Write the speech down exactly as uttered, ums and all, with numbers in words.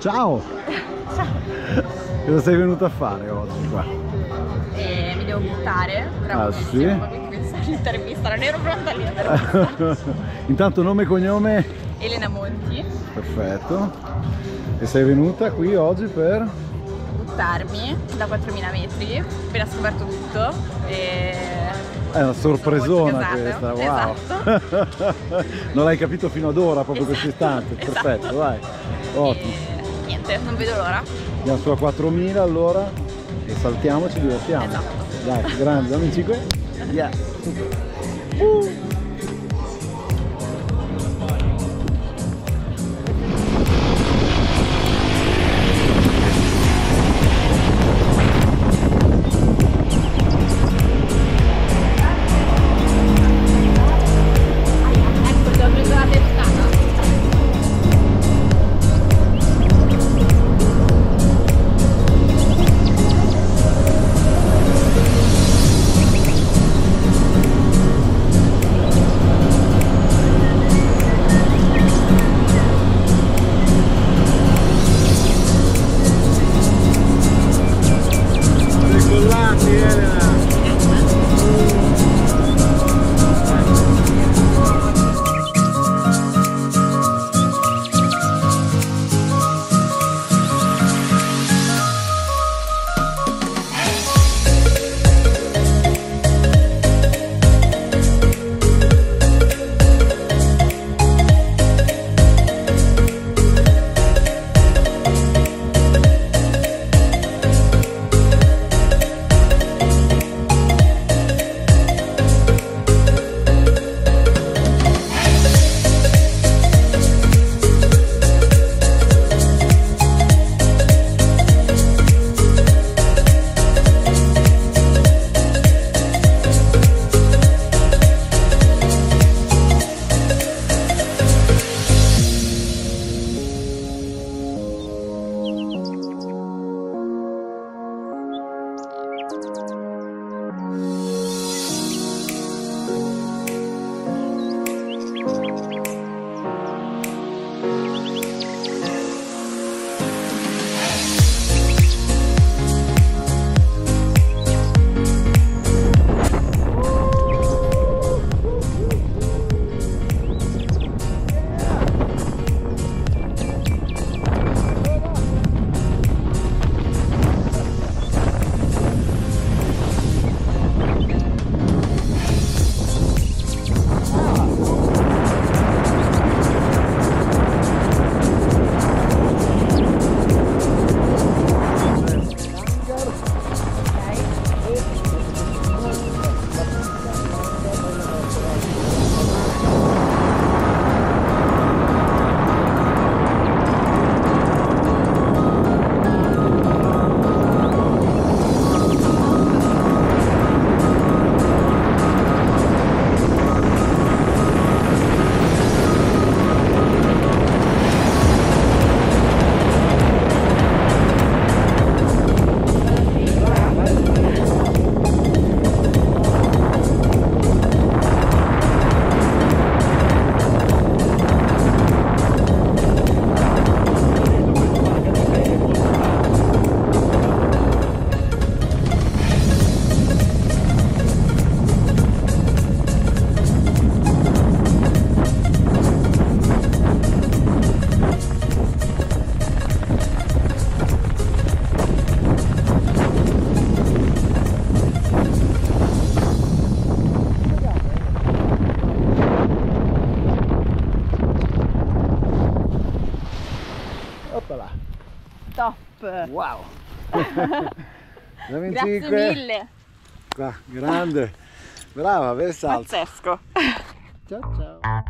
Ciao! Ciao! Cosa sei venuta a fare oggi qua? Eh, mi devo buttare, bravo. Ah, sì? Quindi pensavo all'intervista, non ero pronta lì a Intanto nome e cognome? Elena Monti. Perfetto. E sei venuta qui oggi per? Buttarmi da quattromila metri, appena scoperto tutto. E... È una sorpresona questa, wow! Esatto. Non l'hai capito fino ad ora, proprio esatto, questo istante, esatto. Perfetto, vai! Ottimo! E... Niente, non vedo l'ora! Andiamo su a quattromila allora e saltiamoci, divertiamo! Esatto! Dai, grande, dammi cinque! Yeah. Uh. Top! Wow! Grazie mille! Qua, grande! Brava, bel salto! Pazzesco! Ciao ciao!